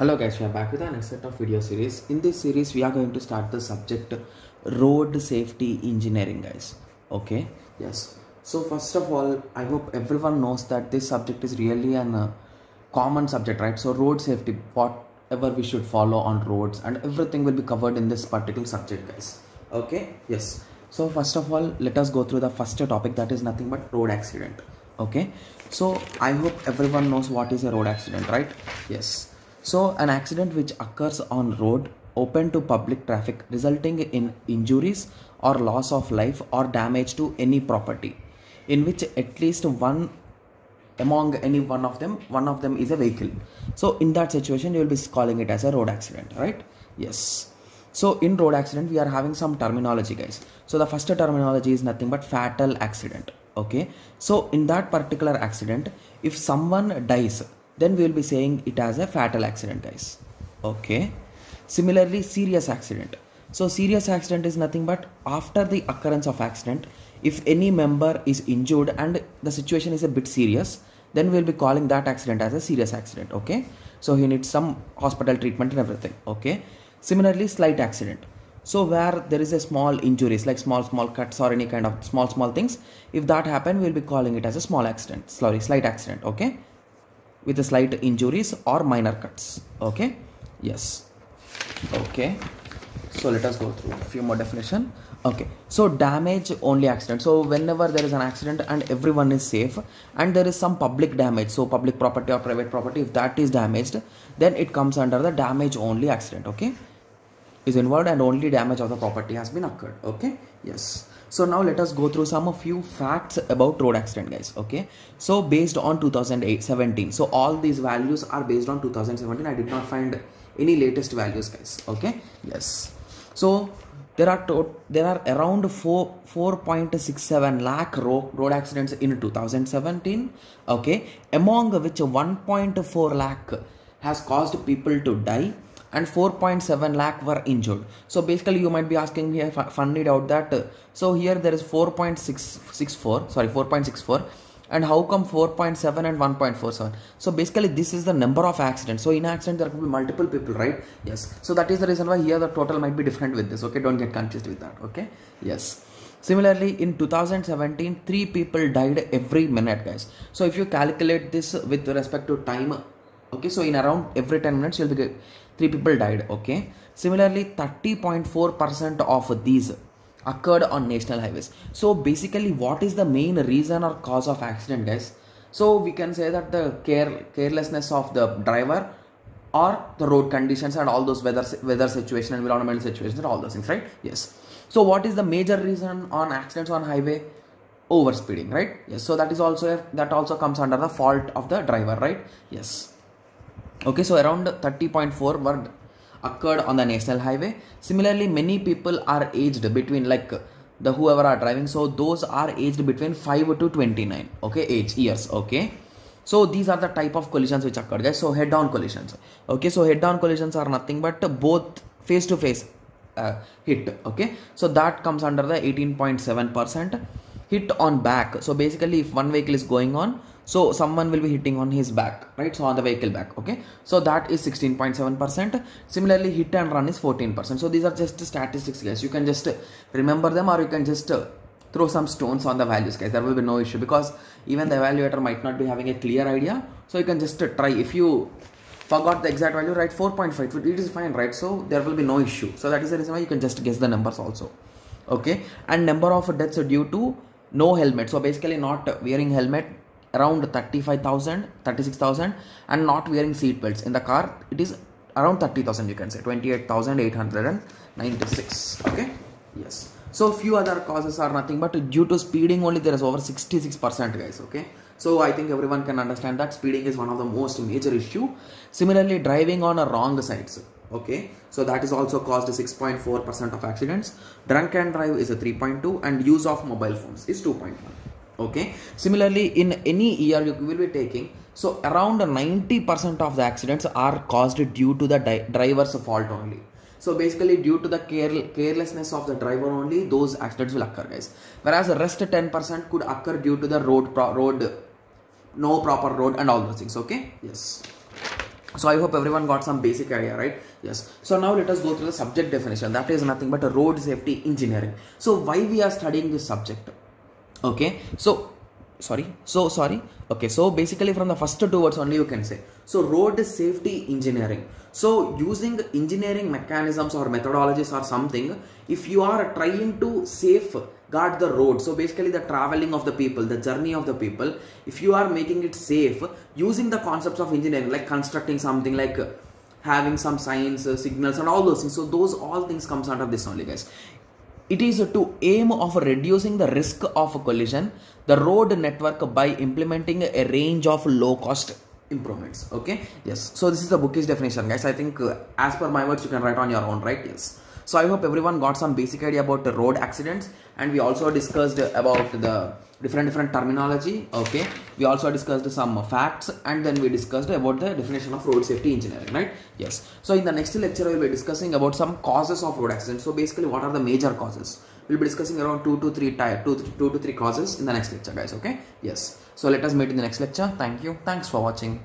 Hello guys, we are back with our next set of video series. In this series we are going to start the subject road safety engineering, guys. Okay, yes. So first of all, I hope everyone knows that this subject is really an common subject, right? So road safety, whatever we should follow on roads and everything will be covered in this particular subject, guys. Okay, yes. So first of all, let us go through the first topic, that is nothing but road accident. Okay, so I hope everyone knows what is a road accident, right? Yes. So, an accident which occurs on road open to public traffic resulting in injuries or loss of life or damage to any property, in which at least one of them is a vehicle. So, in that situation, you will be calling it as a road accident, right? Yes. So, in road accident, we are having some terminology, guys. So, the first terminology is nothing but fatal accident, okay? So, in that particular accident, if someone dies, then we will be saying it as a fatal accident, guys. Okay. Similarly, serious accident. So serious accident is nothing but after the occurrence of accident, if any member is injured and the situation is a bit serious, then we will be calling that accident as a serious accident. Okay. So he needs some hospital treatment and everything. Okay. Similarly, slight accident. So where there is a small injuries like small cuts or any kind of small things, if that happen, we will be calling it as a small accident. Sorry, slight accident. Okay. With a slight injuries or minor cuts. Okay, yes. Okay, so let us go through a few more definition. Okay, so damage only accident. So whenever there is an accident and everyone is safe and there is some public damage, so public property or private property, if that is damaged, then it comes under the damage only accident. Okay, is involved and only damage of the property has been occurred. Okay, yes. So now let us go through some of few facts about road accident, guys. Okay, so based on 2017, so all these values are based on 2017. I did not find any latest values, guys. Okay, yes. So there are around 4.67 lakh road accidents in 2017. Okay, among which 1.4 lakh has caused people to die and 4.7 lakh were injured. So basically you might be asking me, I found it out that so here there is 4.64 and how come 4.7 and 1.47? So basically this is the number of accidents. So in accident there could be multiple people, right? Yes. So that is the reason why here the total might be different with this. Okay, don't get confused with that. Okay, yes. Similarly, in 2017, 3 people died every minute, guys. So if you calculate this with respect to time, okay, so in around every 10 minutes you'll be getting 3 people died. Okay, similarly 30.4% of these occurred on national highways. So basically what is the main reason or cause of accident, guys? So we can say that the carelessness of the driver or the road conditions and all those weather situation, environmental situations and all those things, right? Yes. So what is the major reason on accidents on highway? Overspeeding, right? Yes. So that is also that comes under the fault of the driver, right? Yes. Okay, so around 30.4 were occurred on the national highway. Similarly, many people are aged between whoever are driving. So those are aged between 5 to 29. Okay, age years. Okay, so these are the type of collisions which occurred, guys. So head-on collisions. Okay, so head-on collisions are nothing but both face-to-face hit. Okay, so that comes under the 18.7%. Hit on back. So basically, if one vehicle is going on, so someone will be hitting on his back, right? So on the vehicle back. Okay, so that is 16.7%. Similarly, hit and run is 14%. So these are just statistics, guys. You can just remember them or you can just throw some stones on the values, guys. There will be no issue because even the evaluator might not be having a clear idea. So you can just try. If you forgot the exact value, right? 4.5, it is fine, right? So there will be no issue. So that is the reason why you can just guess the numbers also. Okay, and number of deaths due to no helmet. So basically not wearing helmet, around 35,000, 36,000, and not wearing seat belts in the car, it is around 30,000, you can say 28,896. Okay, yes. So few other causes are nothing but due to speeding only, there is over 66%, guys. Okay, so I think everyone can understand that speeding is one of the most major issue. Similarly, driving on a wrong sides. Okay, so that is also caused 6.4% of accidents. Drunk and drive is a 3.2 and use of mobile phones is 2.1. Okay, similarly in any year you will be taking, so around 90% of the accidents are caused due to the driver's fault only. So basically due to the carelessness of the driver only, those accidents will occur, guys. Whereas the rest 10% could occur due to the no proper road and all those things. Okay, yes. So I hope everyone got some basic idea, right? Yes. So now let us go through the subject definition. That is nothing but a road safety engineering. So why we are studying this subject? Okay. So basically from the first two words only you can say. So road safety engineering. So using engineering mechanisms or methodologies or something, if you are trying to safeguard the road, so basically the traveling of the people, the journey of the people, if you are making it safe using the concepts of engineering, like constructing something, like having some signs, signals and all those things. So those all things comes out of this only, guys. It is to aim of reducing the risk of a collision, the road network, by implementing a range of low cost improvements. Okay. Yes. So this is the bookish definition, guys. I think as per my words, you can write on your own, right? Yes. So I hope everyone got some basic idea about the road accidents, and we also discussed about the different terminology. Okay. We also discussed some facts, and then we discussed about the definition of road safety engineering, right? Yes. So in the next lecture, we'll be discussing about some causes of road accidents. So basically, what are the major causes? We'll be discussing around two to three causes in the next lecture, guys. Okay. Yes. So let us meet in the next lecture. Thank you. Thanks for watching.